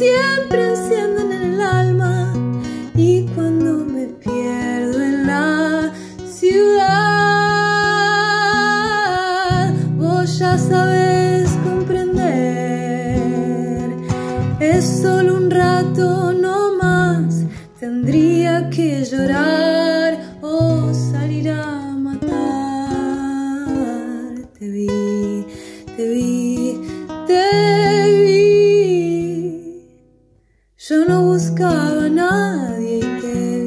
siempre encienden en el alma, y cuando me pierdo en la ciudad, vos ya sabés comprender. Es solo un rato, no más, tendría que llorar o salir a matar. Te vi, te vi, te vi. Yo no buscaba a nadie que